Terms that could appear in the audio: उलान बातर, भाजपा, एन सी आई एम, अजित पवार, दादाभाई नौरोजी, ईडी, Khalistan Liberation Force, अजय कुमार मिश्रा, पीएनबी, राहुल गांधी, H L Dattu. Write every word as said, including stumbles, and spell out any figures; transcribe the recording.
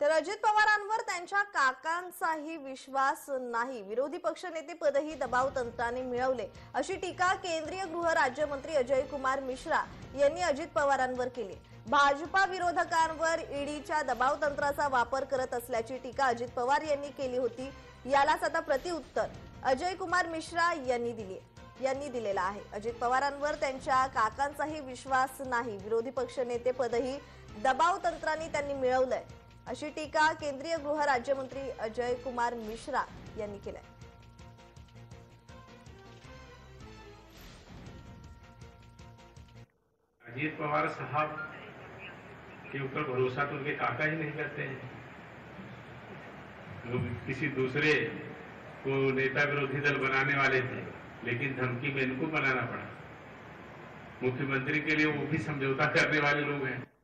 तर अजित पवारांवर त्यांच्या काकांचाही विश्वास नाही, विरोधी पक्षनेते पदही दबाव तंत्राने मिळवले अशी टीका केंद्रीय गृह राज्यमंत्री अजय कुमार मिश्रा यांनी अजित पवारांवर केली। भाजपा विरोधकांवर ईडीच्या दबाव तंत्राचा वापर करत असल्याची टीका अजित पवार यांनी केली होती। यालाच आता प्रतिउत्तर अजय कुमार मिश्रा यांनी दिली यांनी दिलेला आहे। अजित पवारांवर त्यांच्या काकांचाही विश्वास नाही, विरोधी पक्षनेते पदही दबाव तंत्राने त्यांनी मिळवले अशी टीका केंद्रीय गृह राज्यमंत्री अजय कुमार मिश्रा यांनी केली। अजित पवार साहब के ऊपर भरोसा तो उनके काका ही नहीं करते हैं। वो किसी दूसरे को नेता विरोधी दल बनाने वाले थे, लेकिन धमकी में इनको बनाना पड़ा। मुख्यमंत्री के लिए वो भी समझौता करने वाले लोग हैं।